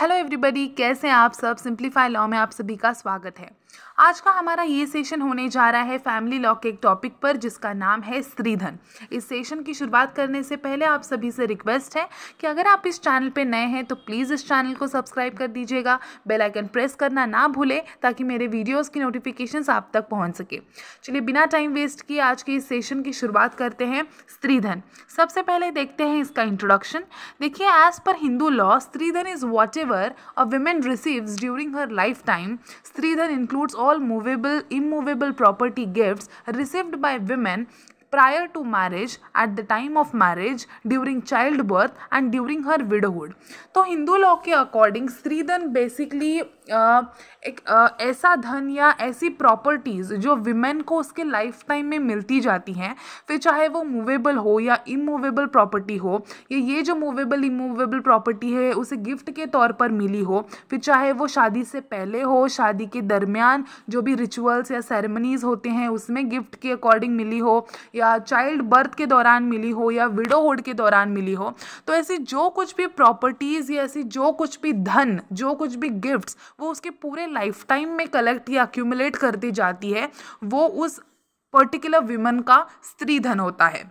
Hello everybody, कैसे हैं आप सब। सिंप्लीफाई लॉ में आप सभी का स्वागत है। आज का हमारा ये सेशन होने जा रहा है फैमिली लॉ के एक टॉपिक पर जिसका नाम है स्त्रीधन। इस सेशन की शुरुआत करने से पहले आप सभी से रिक्वेस्ट है कि अगर आप इस चैनल पे नए हैं तो प्लीज़ इस चैनल को सब्सक्राइब कर दीजिएगा, बेल आइकन प्रेस करना ना भूलें ताकि मेरे वीडियोज़ की नोटिफिकेशंस आप तक पहुँच सके। चलिए बिना टाइम वेस्ट किए आज के इस सेशन की शुरुआत करते हैं। स्त्रीधन, सबसे पहले देखते हैं इसका इंट्रोडक्शन। देखिए, as per Hindu law stridhan is what a woman receives during her lifetime. Stridhan includes all movable, immovable property gifts received by women prior to marriage, at the time of marriage, during childbirth and during her widowhood. तो Hindu law के according stridhan basically एक ऐसा धन या ऐसी properties जो women को उसके लाइफ टाइम में मिलती जाती हैं, फिर चाहे वो मूवेबल हो या इमूवेबल प्रॉपर्टी हो, या ये जो मूवेबल इमूवेबल प्रॉपर्टी है उसे गिफ्ट के तौर पर मिली हो, फिर चाहे वो शादी से पहले हो, शादी के दरमियान जो भी रिचुअल्स या सेरेमनीज़ होते हैं उसमें गिफ्ट के अकॉर्डिंग मिली हो, या चाइल्ड बर्थ के दौरान मिली हो, या विडोहुड के दौरान मिली हो। तो ऐसी जो कुछ भी प्रॉपर्टीज़ या ऐसी जो कुछ भी धन, जो कुछ भी गिफ्ट्स वो उसके पूरे लाइफ टाइम में कलेक्ट या अक्यूमुलेट करती जाती है, वो उस पर्टिकुलर विमन का स्त्रीधन होता है।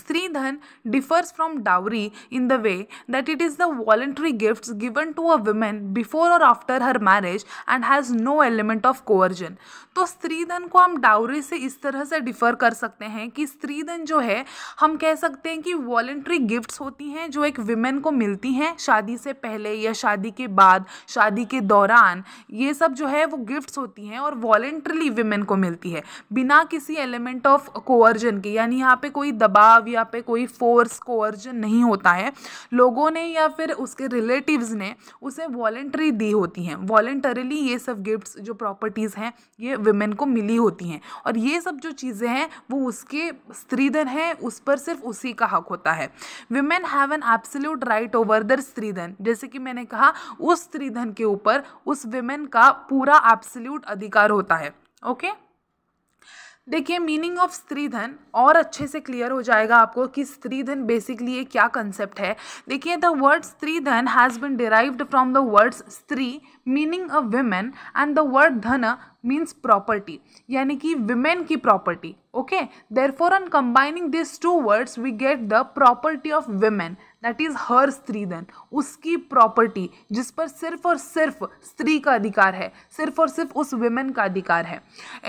Stridhan differs from dowry in the way that it is the voluntary gifts given to a woman before or after her marriage and has no element of coercion. तो स्त्रीधन को हम डाउरी से इस तरह से डिफ़र कर सकते हैं कि स्त्रीधन जो है हम कह सकते हैं कि वॉलेंट्री गिफ्ट्स होती हैं जो एक विमेन को मिलती हैं शादी से पहले या शादी के बाद, शादी के दौरान, ये सब जो है वो गिफ्ट्स होती हैं और वॉलेंट्रीली विमेन को मिलती है बिना किसी एलिमेंट ऑफ कोअर्जन के। यानी यहाँ पे कोई दबाव या पे कोई फोर्स कोअर्जन नहीं होता है, लोगों ने या फिर उसके रिलेटिव्स ने उसे वॉलेंटरी दी होती हैं। वॉलेंटरीली ये सब गिफ्ट्स जो प्रॉपर्टीज़ हैं ये विमेन को मिली होती हैं और ये सब जो चीज़ें हैं वो उसके स्त्रीधन है, उस पर सिर्फ उसी का हक होता है। Women have an absolute right over their stridhan, जैसे कि मैंने कहा उस स्त्रीधन के ऊपर उस विमेन का पूरा एब्सोल्यूट अधिकार होता है। ओके, देखिए मीनिंग ऑफ स्त्रीधन और अच्छे से क्लियर हो जाएगा आपको कि स्त्रीधन बेसिकली ये क्या कंसेप्ट है। देखिए, the word stridhan has been derived from the words stri meaning a woman and the word dhan means property, यानी कि विमेन की property. Okay, therefore on combining this two words we get the property of women, that is her stridhan, उसकी property जिस पर सिर्फ और सिर्फ स्त्री का अधिकार है, सिर्फ और सिर्फ उस विमेन का अधिकार है।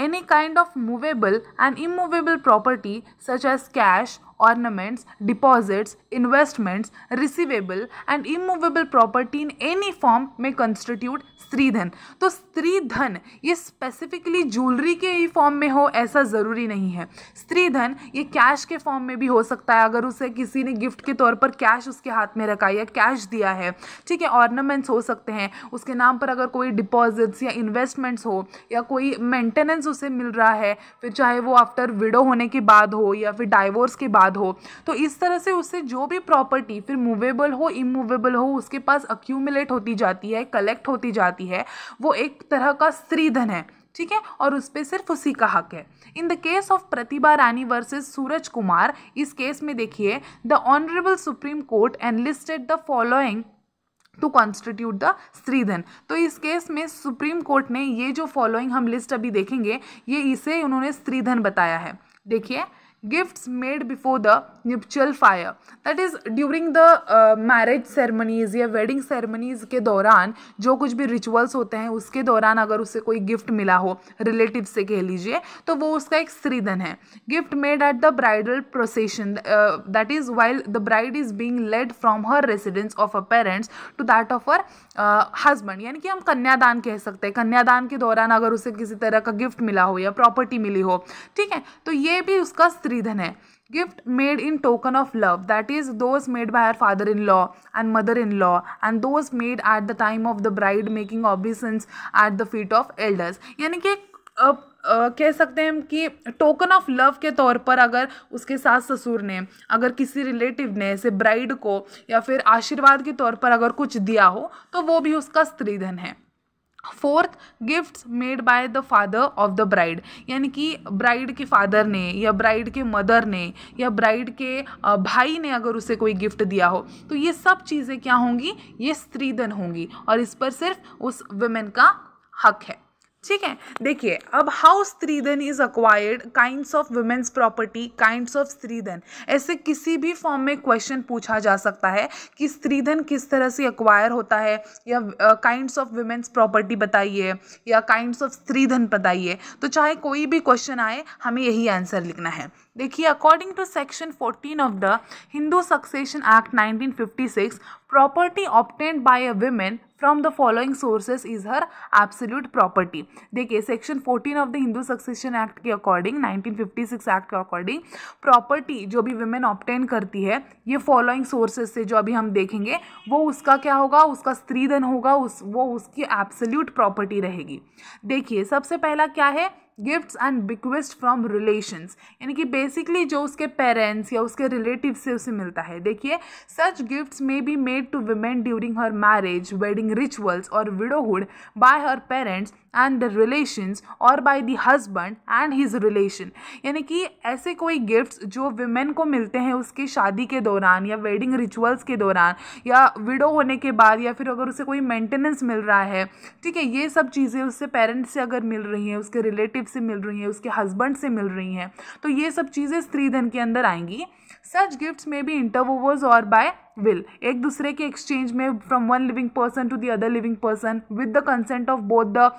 Any kind of movable and immovable property such as cash, ornaments, deposits, investments, receivable and immovable property in any form may constitute stridhan. तो स्त्रीधन ये स्पेसिफिकली ज्वेलरी के ही फॉर्म में हो ऐसा ज़रूरी नहीं है। स्त्रीधन ये कैश के फॉर्म में भी हो सकता है, अगर उसे किसी ने गिफ्ट के तौर पर कैश उसके हाथ में रखा या कैश दिया है, ठीक है। ऑर्नामेंट्स हो सकते हैं, उसके नाम पर अगर कोई डिपॉजिट्स या इन्वेस्टमेंट्स हो या कोई मेंटेनेंस उसे मिल रहा है, फिर चाहे वो आफ्टर विडो होने के बाद हो या फिर डाइवोर्स के बाद हो, तो इस तरह से उससे जो भी प्रॉपर्टी फिर मूवेबल हो इमूवेबल हो उसके पास अक्यूमुलेट होती जाती है, कलेक्ट होती जाती है, वो एक तरह का स्त्रीधन है, ठीक है, और उस पर सिर्फ उसी का हक है। In the case of Pratibha Rani versus Suraj Kumar, इस केस में देखिए the honourable supreme court enlisted the following to constitute the stridhan. तो इस केस में सुप्रीम कोर्ट ने ये जो फॉलोइंग हम लिस्ट अभी देखेंगे ये इसे उन्होंने स्त्रीधन बताया है। देखिए, gifts made before the nuptial fire, that is during the marriage ceremonies या wedding ceremonies के दौरान जो कुछ भी rituals होते हैं उसके दौरान अगर उसे कोई gift मिला हो relative से कह लीजिए तो वो उसका एक स्त्रीधन है। gift made at the bridal procession, that is while the bride is being led from her residence of her parents to that of her husband, यानी कि हम कन्यादान कह सकते हैं, कन्यादान के दौरान अगर उसे किसी तरह का gift मिला हो या प्रॉपर्टी मिली हो, ठीक है, तो ये भी उसका स्त्रीधन है। Gift made in token of love, that is those made by her father in law and mother in law and those made at the time of the bride making obeisance at the feet of elders, यानी कि कह सकते हैं कि token of love के तौर पर अगर उसके सास ससुर ने, अगर किसी रिलेटिव ने ऐसे ब्राइड को या फिर आशीर्वाद के तौर पर अगर कुछ दिया हो तो वो भी उसका स्त्रीधन है। Fourth, gifts made by the father of the bride, यानी कि ब्राइड के फादर ने या ब्राइड के मदर ने या ब्राइड के भाई ने अगर उसे कोई गिफ्ट दिया हो, तो ये सब चीज़ें क्या होंगी, ये स्त्रीधन होंगी और इस पर सिर्फ उस वुमेन का हक है। ठीक है, देखिए अब how stridhan is acquired, kinds of women's property, kinds of stridhan, ऐसे किसी भी फॉर्म में क्वेश्चन पूछा जा सकता है कि स्त्रीधन किस तरह से अक्वायर होता है, या काइंड्स ऑफ वुमेन्स प्रॉपर्टी बताइए या काइंड्स ऑफ स्त्रीधन बताइए, तो चाहे कोई भी क्वेश्चन आए हमें यही आंसर लिखना है। देखिए, according to section 14 of the Hindu succession act 1956, property obtained by a women from the following sources is her absolute property. देखिए, section 14 of the Hindu succession act के अकॉर्डिंग, 1956 एक्ट के अकॉर्डिंग, प्रॉपर्टी जो भी वुमेन ऑब्टेन करती है ये following sources से जो अभी हम देखेंगे, वो उसका क्या होगा, उसका स्त्रीधन होगा, वो उसकी एब्सोल्यूट प्रॉपर्टी रहेगी। देखिए, सबसे पहला क्या है, gifts and bequest from relations, यानी कि बेसिकली जो उसके पेरेंट्स या उसके रिलेटिव से उसे मिलता है। देखिए, such gifts may be made to women during her marriage, wedding rituals और widowhood by her parents and the relations और by the husband and his relation, यानी कि ऐसे कोई गिफ्ट्स जो वुमेन को मिलते हैं उसकी शादी के दौरान या वेडिंग रिचुअल्स के दौरान या विडो होने के बाद, या फिर अगर उसे कोई मेंटेनेंस मिल रहा है, ठीक है, ये सब चीज़ें उससे पेरेंट्स से अगर मिल रही हैं, उसके रिलेटिव से मिल रही हैं, उसके हस्बैंड से मिल रही हैं, तो ये सब चीज़ें स्त्रीधन के अंदर आएंगी। सच गिफ्ट्स में भी इंटरवोवर्स और बाय विल, एक दूसरे के एक्सचेंज में from one living person to the other living person with the consent of both the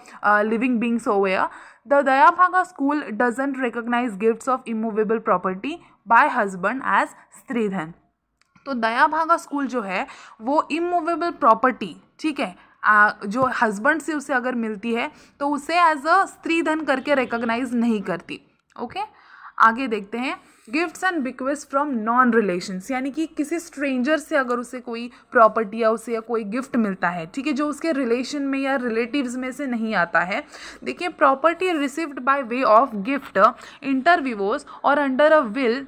living beings over. The Dayabhaga school doesn't recognise gifts of immovable property by husband as stridhan. तो Dayabhaga school जो है वो immovable property, ठीक है, जो husband से उसे अगर मिलती है तो उसे एज अ स्त्रीधन करके रिकॉग्नाइज नहीं करती। ओके, आगे देखते हैं, gifts and bequest from non relations, यानी कि किसी स्ट्रेंजर से अगर उसे कोई प्रॉपर्टी या उसे या कोई गिफ्ट मिलता है, ठीक है, जो उसके रिलेशन में या रिलेटिव्स में से नहीं आता है। देखिए, property received by way of gift, interviewers और under a will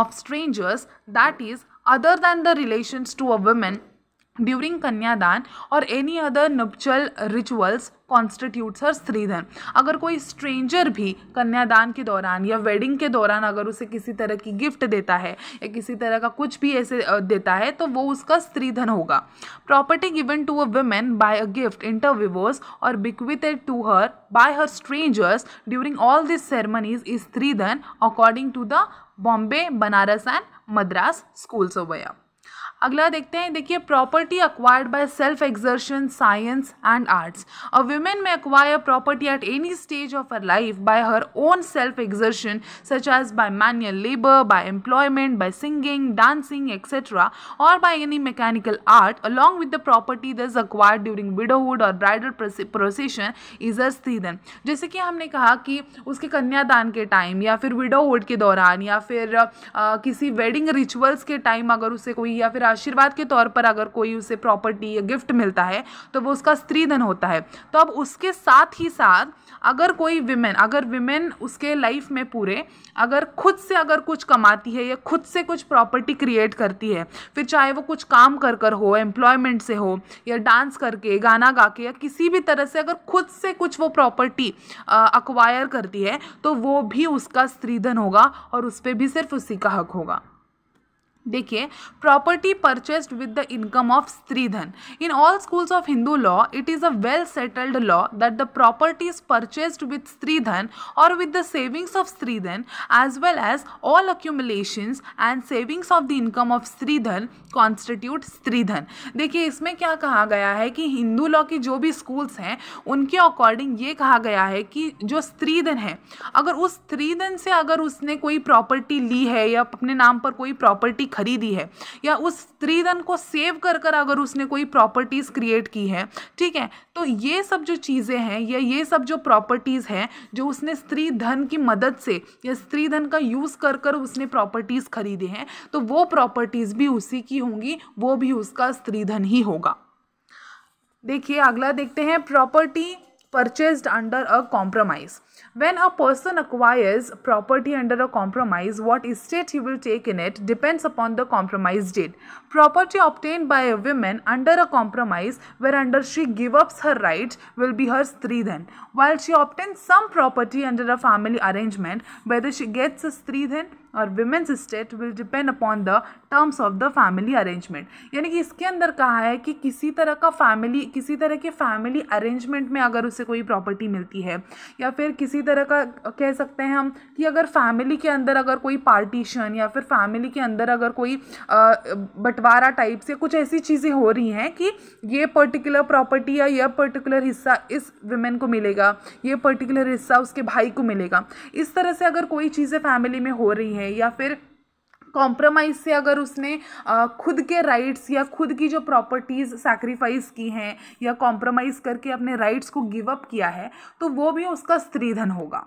of strangers that is other than the relations to a women during कन्यादान और any other nuptial rituals constitutes her stridhan. अगर कोई स्ट्रेंजर भी कन्यादान के दौरान या वेडिंग के दौरान अगर उसे किसी तरह की गिफ्ट देता है या किसी तरह का कुछ भी ऐसे देता है तो वो उसका स्त्रीधन होगा। Property given to a women by a gift interviewers और bequeathed to her by her strangers during all this ceremonies is stridhan according to the Bombay, Banaras and Madras schools of law. अगला देखते हैं, देखिए, property acquired by self exertion, science and arts. A women may acquire property at any stage of her life by her own self exertion such as by manual labour, bye employment, by singing, dancing etcetera और by any mechanical art along with the property that is acquired during widowhood और bridal procession is a stridhan. जैसे कि हमने कहा कि उसके कन्यादान के टाइम या फिर विडोहुड के दौरान या फिर किसी वेडिंग रिचुअल्स के टाइम अगर उसे कोई या फिर आशीर्वाद के तौर पर अगर कोई उसे प्रॉपर्टी या गिफ्ट मिलता है तो वो उसका स्त्रीधन होता है। तो अब उसके साथ ही साथ अगर कोई विमेन, उसके लाइफ में पूरे अगर खुद से अगर कुछ कमाती है या खुद से कुछ प्रॉपर्टी क्रिएट करती है, फिर चाहे वो कुछ काम कर कर हो, एम्प्लॉयमेंट से हो या डांस करके, गाना गा के या किसी भी तरह से अगर खुद से कुछ वो प्रॉपर्टी अक्वायर करती है तो वो भी उसका स्त्रीधन होगा और उस पर भी सिर्फ उसी का हक होगा। देखिए, property purchased with the income of stridhan. In all schools of Hindu law it is a well settled law that the property is purchased with stridhan और with the savings of stridhan as well as all accumulations and savings of the income of stridhan constitute stridhan. देखिए, इसमें क्या कहा गया है कि Hindu law की जो भी स्कूल्स हैं उनके अकॉर्डिंग ये कहा गया है कि जो स्त्रीधन है अगर उस स्त्रीधन से अगर उसने कोई प्रॉपर्टी ली है या अपने नाम पर कोई प्रॉपर्टी खरीदी है या उस स्त्रीधन को सेव कर कर अगर उसने कोई प्रॉपर्टीज क्रिएट की है, ठीक है, तो ये सब जो चीज़ें हैं या ये सब जो प्रॉपर्टीज़ हैं जो उसने स्त्रीधन की मदद से या स्त्रीधन का यूज़ कर कर उसने प्रॉपर्टीज़ खरीदे हैं तो वो प्रॉपर्टीज़ भी उसी की होंगी, वो भी उसका स्त्रीधन ही होगा। देखिए, अगला देखते हैं, property purchased under a compromise. When a person acquires property under a compromise, what estate he will take in it depends upon the compromise deed. Property obtained by a woman under a compromise whereunder she gives up her right will be her stridhan, while she obtains some property under a family arrangement. Whether she gets a stridhan और women's estate will depend upon the terms of the family arrangement. यानी कि इसके अंदर कहा है कि किसी तरह के फैमिली अरेंजमेंट में अगर उसे कोई प्रॉपर्टी मिलती है, या फिर किसी तरह का कह सकते हैं हम कि अगर फैमिली के अंदर अगर कोई पार्टीशन या फिर फैमिली के अंदर अगर कोई बंटवारा टाइप से कुछ ऐसी चीज़ें हो रही हैं कि ये पर्टिकुलर प्रॉपर्टी या यह पर्टिकुलर हिस्सा इस विमेन को मिलेगा, ये पर्टिकुलर हिस्सा उसके भाई को मिलेगा, इस तरह से अगर कोई चीज़ें फैमिली में हो रही हैं, या फिर कॉम्प्रोमाइज़ से अगर उसने खुद के राइट्स या खुद की जो प्रॉपर्टीज़ सैक्रिफाइस की हैं या कॉम्प्रोमाइज़ करके अपने राइट्स को गिव अप किया है, तो वो भी उसका स्त्रीधन होगा.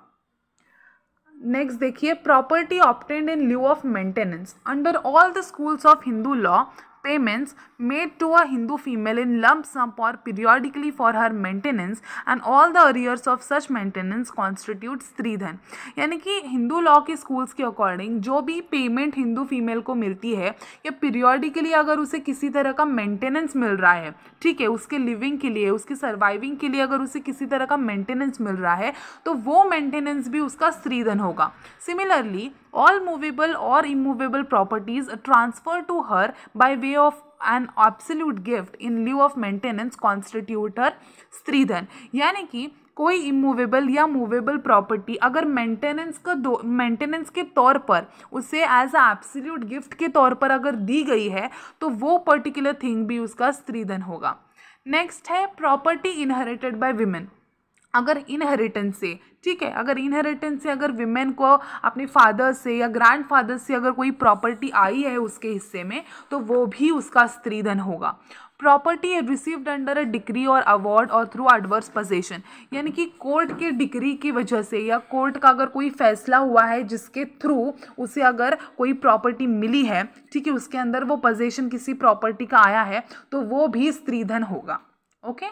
नेक्स्ट देखिए, property obtained in lieu of maintenance. Under all the schools of Hindu law, payments made to a Hindu female in lump sum or periodically for her maintenance and all the arrears of such maintenance constitute stridhan. यानी कि Hindu law के schools के according जो भी payment Hindu female को मिलती है या पीरियडिकली अगर उसे किसी तरह का मेंटेनेंस मिल रहा है, ठीक है, उसके लिविंग के लिए, उसके सर्वाइविंग के लिए अगर उसे किसी तरह का मेंटेनेंस मिल रहा है, तो वो मेंटेनेंस भी उसका स्त्रीधन होगा. Similarly all movable or immovable properties transferred to her by way of an absolute gift in lieu of maintenance constitute her stridhan. यानी कि कोई immovable या movable property अगर मेंटेनेंस के तौर पर उसे एज अ एब्सोल्यूट गिफ्ट के तौर पर अगर दी गई है, तो वो पर्टिकुलर थिंग भी उसका स्त्रीधन होगा. नेक्स्ट है प्रॉपर्टी इनहेरिटेड बाय विमेन. अगर इनहेरिटेंस से, ठीक है, अगर इनहेरिटेंस से अगर विमेन को अपने फादर से या ग्रैंडफादर से अगर कोई प्रॉपर्टी आई है उसके हिस्से में, तो वो भी उसका स्त्रीधन होगा. Property received under a decree और अवार्ड और थ्रू एडवर्स पोजेशन. यानी कि कोर्ट के डिक्री की वजह से या कोर्ट का अगर कोई फैसला हुआ है जिसके थ्रू उसे अगर कोई प्रॉपर्टी मिली है, ठीक है, उसके अंदर वो पोजेशन किसी प्रॉपर्टी का आया है, तो वो भी स्त्रीधन होगा. ओके,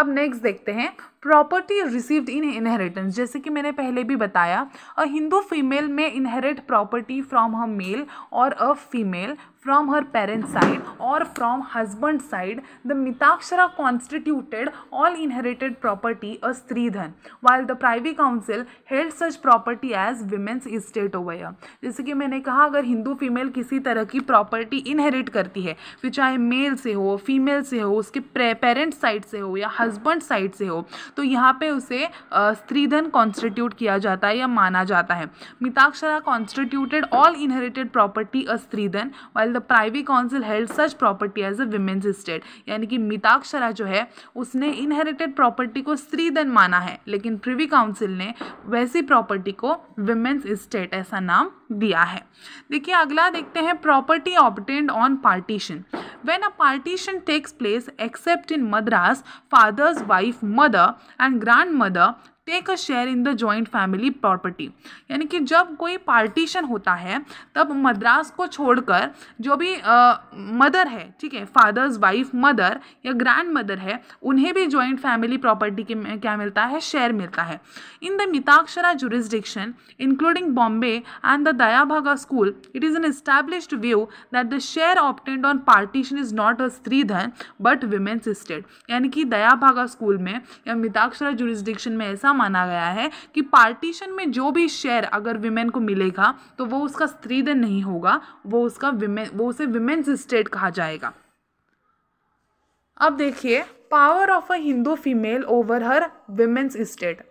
अब नेक्स्ट देखते हैं प्रॉपर्टी रिसीव्ड इन इनहेरिटेंस. जैसे कि मैंने पहले भी बताया, a Hindu female may inherit property from her male और a female from her parents side और from husband side. The Mitakshara constituted all inherited property a stridhan, while the privy council held such property as women's estate over here. जैसे कि मैंने कहा, अगर Hindu female किसी तरह की प्रॉपर्टी इनहेरिट करती है, फिर चाहे मेल से हो, फीमेल से हो, उसके पेरेंट्स साइड से हो या हस्बैंड साइड से हो, तो यहाँ पे उसे स्त्रीधन कॉन्स्टिट्यूट किया जाता है या माना जाता है. Mitakshara constituted all inherited property a stridhan, while the privy council held such property as a women's estate. यानी कि मिताक्षरा जो है उसने इनहेरिटेड प्रॉपर्टी को स्त्रीधन माना है, लेकिन प्रिवी काउंसिल ने वैसी प्रॉपर्टी को विमेन्स स्टेट ऐसा नाम दिया है. देखिए अगला देखते हैं property obtained on partition. When a partition takes place except in Madras, father's wife mother and grandmother take a share in the joint family property. यानी कि जब कोई पार्टीशन होता है, तब मद्रास को छोड़कर जो भी मदर है, ठीक है, फादर्स वाइफ मदर या ग्रैंड मदर है, उन्हें भी जॉइंट फैमिली प्रॉपर्टी के क्या मिलता है, शेयर मिलता है. In the Mitakshara jurisdiction including Bombay and the Dayabhaga school, it is an established view that the share obtained on partition is not a stridhan but women's estate. यानी कि दयाभागा स्कूल में या मिताक्षरा जुरिस्डिक्शन में ऐसा माना गया है कि पार्टीशन में जो भी शेयर अगर विमेन को मिलेगा, तो वो उसका स्त्रीधन नहीं होगा, वो उसे विमेन्स स्टेट कहा जाएगा. अब देखिए power of a Hindu female over her women's estate.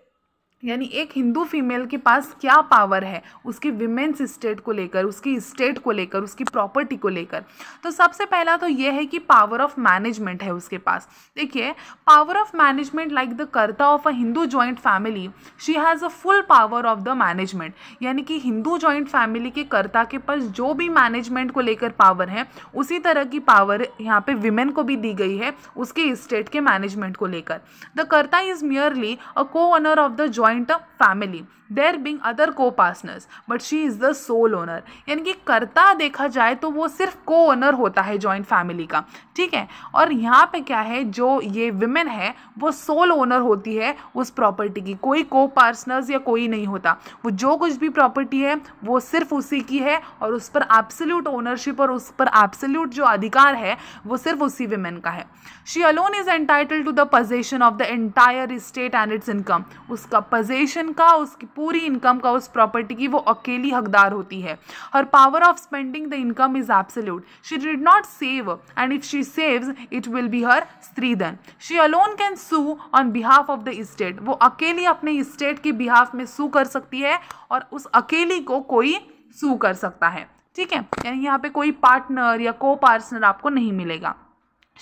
यानी एक हिंदू फीमेल के पास क्या पावर है उसके विमेन्स स्टेट को लेकर, उसकी स्टेट को लेकर, उसकी प्रॉपर्टी को लेकर. तो सबसे पहला तो ये है कि पावर ऑफ मैनेजमेंट है उसके पास. देखिए power of management, like the karta of a Hindu joint family, she has a full power of the management. यानी कि हिंदू जॉइंट फैमिली के कर्ता के पास जो भी मैनेजमेंट को लेकर पावर है, उसी तरह की पावर यहाँ पर विमेन को भी दी गई है उसके स्टेट के मैनेजमेंट को लेकर. द कर्ता is merely a co owner of the joint joint a family, there being other co-partners, but she is the sole owner. यानी कि कर्ता देखा जाए तो वो सिर्फ को ओनर होता है जॉइंट फैमिली का, ठीक है। और यहाँ पे क्या है, जो ये विमेन है वो सोल ओनर होती है उस प्रॉपर्टी की, कोई को पार्टनर्स या कोई नहीं होता, वो जो कुछ भी प्रॉपर्टी है वो सिर्फ उसी की है और उस पर एब्सोल्यूट ओनरशिप और उस पर एब्सोल्यूट जो अधिकार है वो सिर्फ उसी विमेन का है। She alone is entitled to the possession of the entire estate and its income, उसका पोजेशन का, उसकी पूरी इनकम का, उस प्रॉपर्टी की वो अकेली हकदार होती है। Her power of spending the income is absolute, she did not save and if she saves it will be her stridhan. She alone can sue on behalf of the estate, वो अकेली अपने इस्टेट के बिहाफ में सू कर सकती है और उस अकेली को कोई सू कर सकता है, ठीक है। यानी यहाँ पे कोई पार्टनर या को पार्टनर आपको नहीं मिलेगा।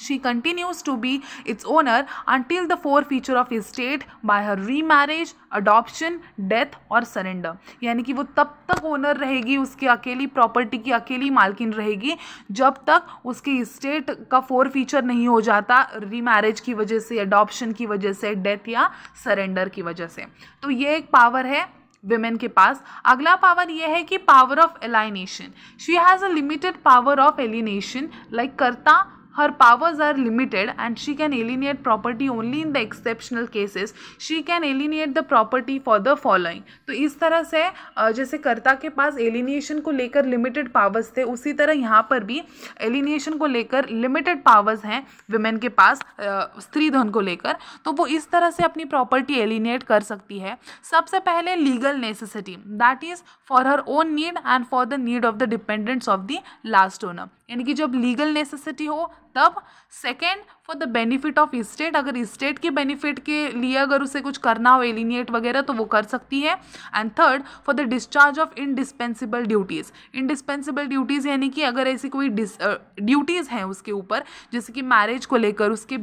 She continues to be its owner until the forfeiture of estate by her remarriage, adoption, death और surrender. यानी कि वो तब तक ओनर रहेगी, उसकी अकेली प्रॉपर्टी की अकेली मालकिन रहेगी जब तक उसके इस्टेट का forfeiture नहीं हो जाता remarriage की वजह से, अडॉप्शन की वजह से, डेथ या सरेंडर की वजह से। तो ये एक पावर है विमेन के पास। अगला पावर यह है कि power of alienation, she has a limited power of alienation like karta. Her powers are limited and she can alienate property only in the exceptional cases. She can alienate the property for the following. तो इस तरह से जैसे कर्ता के पास alienation को लेकर limited powers थे, उसी तरह यहाँ पर भी alienation को लेकर limited powers हैं women के पास स्त्रीधन को लेकर। तो वो इस तरह से अपनी property alienate कर सकती है। सबसे पहले legal necessity, that is for her own need and for the need of the dependents of the last owner. यानी कि जब legal necessity हो तब। Second, for the benefit of estate, अगर इस्टेट के बेनिफिट के लिए अगर उसे कुछ करना हो एलिनिएट वगैरह तो वो कर सकती है। And third, for the discharge of indispensable duties, indispensable duties यानी कि अगर ऐसी कोई ड्यूटीज़ हैं उसके ऊपर, जैसे कि मैरिज को लेकर, उसके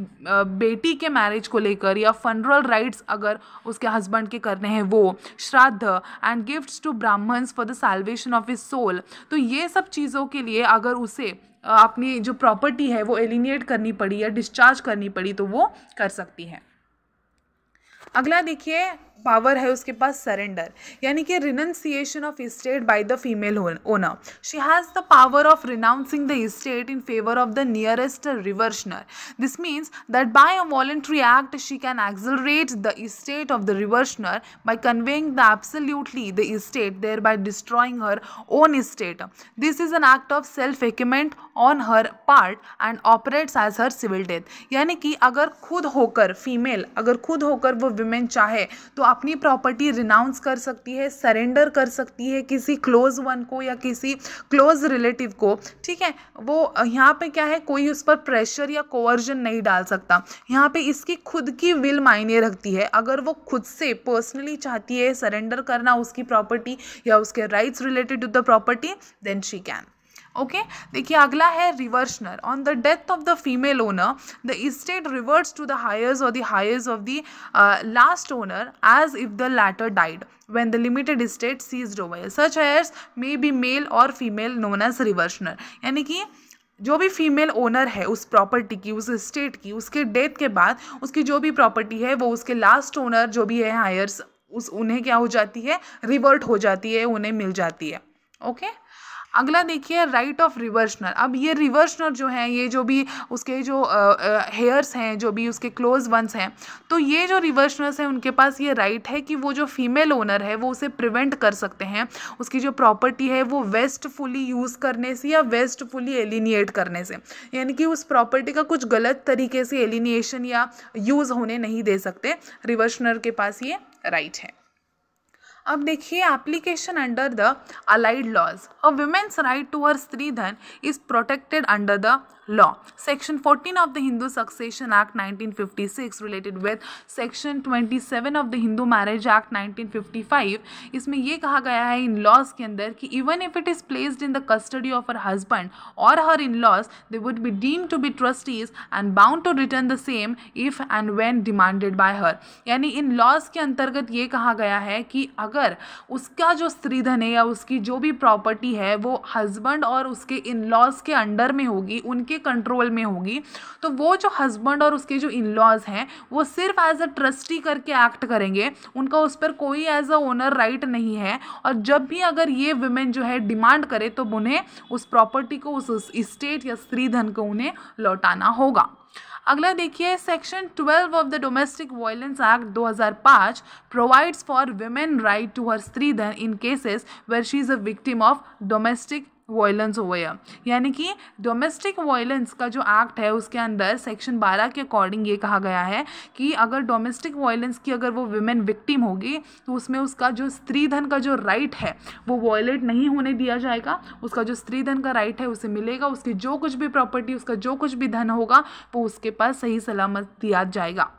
बेटी के मैरिज को लेकर, या फनरल राइट्स अगर उसके हस्बैंड के करने हैं वो, shraddha and gifts to Brahmins for the salvation of his soul. तो ये सब चीज़ों के लिए अगर उसे अपनी जो प्रॉपर्टी है वो एलिनेट करनी पड़ी या डिस्चार्ज करनी पड़ी तो वो कर सकती है। अगला देखिए पावर है उसके पास सरेंडर, यानी कि renunciation of estate by the female owner. She has the power of renouncing the estate in favour of the nearest reversioner. This means that by a voluntary act she can accelerate the estate of the reversioner by conveying the absolutely the estate, thereby destroying her own estate. This is an act of self effacement on her part and operates as her civil death. यानी कि अगर खुद होकर female, अगर खुद होकर वो women चाहे तो अपनी प्रॉपर्टी रिनाउंस कर सकती है, सरेंडर कर सकती है किसी क्लोज वन को या किसी क्लोज रिलेटिव को, ठीक है। वो यहाँ पे क्या है, कोई उस पर प्रेशर या कोअर्जन नहीं डाल सकता। यहाँ पे इसकी खुद की विल मायने रखती है। अगर वो खुद से पर्सनली चाहती है सरेंडर करना उसकी प्रॉपर्टी या उसके rights related to the property, then she can. Okay, देखिए अगला है reversioner. On the death of the female owner the estate reverts to the heirs और the heirs of the last owner as if the latter died when the limited estate seized over. Such heirs may be male or female known as reversioner. यानी कि जो भी female owner है उस property की, उस estate की, उसके डेथ के बाद उसकी जो भी प्रॉपर्टी है वो उसके लास्ट ओनर जो भी है हायर्स, उस उन्हें क्या हो जाती है, रिवर्ट हो जाती है, उन्हें मिल जाती है। ओके अगला देखिए राइट ऑफ रिवर्शनर। अब ये रिवर्शनर जो हैं, ये जो भी उसके जो हेयर्स हैं, जो भी उसके क्लोज वंस हैं, तो ये जो रिवर्शनर्स हैं उनके पास ये राइट है कि वो जो फीमेल ओनर है वो उसे प्रिवेंट कर सकते हैं उसकी जो प्रॉपर्टी है वो वेस्टफुली यूज़ करने से या वेस्टफुली एलिनिएट करने से। यानी कि उस प्रॉपर्टी का कुछ गलत तरीके से एलिनिएशन या यूज़ होने नहीं दे सकते, रिवर्शनर के पास ये राइट है। अब देखिए application under the allied laws. A women's right to her stridhan is protected under the law. Section 14 of the Hindu succession act 1956 related with section 27 of the Hindu marriage act 1955, इसमें यह कहा गया है इन लॉज के अंदर कि even if it is placed in the custody of her husband और her in laws they would be deemed to be trustees and bound to return the same if and when demanded by her. यानी in laws के अंतर्गत ये कहा गया है कि अगर उसका जो स्त्रीधन है या उसकी जो भी प्रॉपर्टी है वो हस्बैंड और उसके इन लॉज के अंडर में होगी, उनके कंट्रोल में होगी, तो वो जो हस्बैंड और उसके जो इनलॉज हैं वो सिर्फ एज अ ट्रस्टी करके एक्ट करेंगे, उनका उस पर कोई एज अ ओनर राइट नहीं है। और जब भी अगर ये वुमेन जो है डिमांड करे तो उन्हें उस प्रॉपर्टी को, उस स्टेट या स्त्री धन को उन्हें लौटाना होगा। अगला देखिए, section 12 of the domestic violence act 2005 provides for women right to her stridhan in cases where she is a victim of domestic violence हो गया। यानी कि डोमेस्टिक वायलेंस का जो एक्ट है उसके अंदर सेक्शन 12 के अकॉर्डिंग ये कहा गया है कि अगर डोमेस्टिक वायलेंस की अगर वो विमेन विक्टिम होगी तो उसमें उसका जो स्त्री धन का जो राइट है वो वॉयलेट नहीं होने दिया जाएगा। उसका जो स्त्री धन का राइट है उसे मिलेगा, उसकी जो कुछ भी प्रॉपर्टी, उसका जो कुछ भी धन होगा वो उसके पास सही सलामत दिया जाएगा।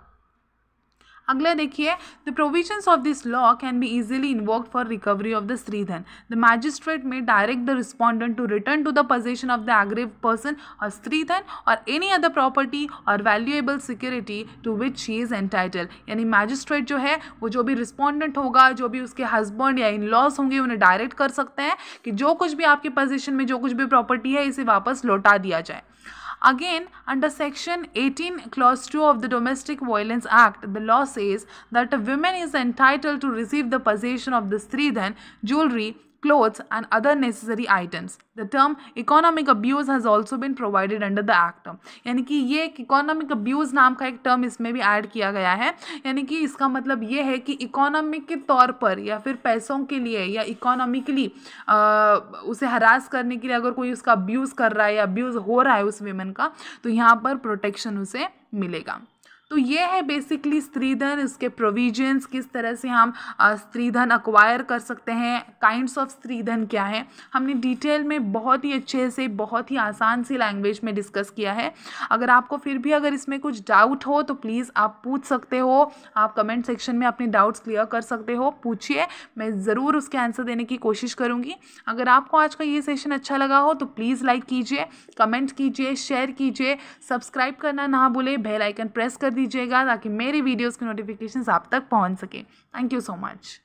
अगला देखिए, the provisions of this law can be easily invoked for recovery of the stridhan. The magistrate may direct the respondent to return to the possession of the aggrieved person और स्त्रीधन और एनी अदर प्रॉपर्टी और valuable security to which she is entitle. यानी magistrate जो है वो जो भी respondent होगा, जो भी उसके हस्बैंड या इन लॉज होंगे, उन्हें डायरेक्ट कर सकते हैं कि जो कुछ भी आपके पोजेशन में जो कुछ भी प्रॉपर्टी है इसे वापस लौटा दिया जाए। Again, under Section 18, Clause 2 of the Domestic Violence Act, the law says that a woman is entitled to receive the possession of the stridhan, jewelry, clothes and other necessary items. The term economic abuse has also been provided under the act. यानी कि ये एक economic abuse नाम का एक term इसमें भी add किया गया है। यानी कि इसका मतलब ये है कि इकोनॉमिक के तौर पर या फिर पैसों के लिए या इकोनॉमिकली उसे हरास करने के लिए अगर कोई उसका अब्यूज़ कर रहा है या अब्यूज़ हो रहा है उस वीमेन का, तो यहाँ पर प्रोटेक्शन उसे मिलेगा। तो ये है बेसिकली स्त्रीधन, इसके प्रोविजंस, किस तरह से हम स्त्रीधन अक्वायर कर सकते हैं, काइंड्स ऑफ स्त्रीधन क्या है, हमने डिटेल में बहुत ही अच्छे से, बहुत ही आसान सी लैंग्वेज में डिस्कस किया है। अगर आपको फिर भी अगर इसमें कुछ डाउट हो तो प्लीज़ आप पूछ सकते हो, आप कमेंट सेक्शन में अपने डाउट्स क्लियर कर सकते हो, पूछिए, मैं ज़रूर उसके आंसर देने की कोशिश करूँगी। अगर आपको आज का ये सेशन अच्छा लगा हो तो प्लीज़ लाइक कीजिए, कमेंट कीजिए, शेयर कीजिए, सब्सक्राइब करना ना भूले, बेल आइकन प्रेस कर दीजिएगा ताकि मेरी वीडियोस की नोटिफिकेशंस आप तक पहुंच सके। Thank you so much.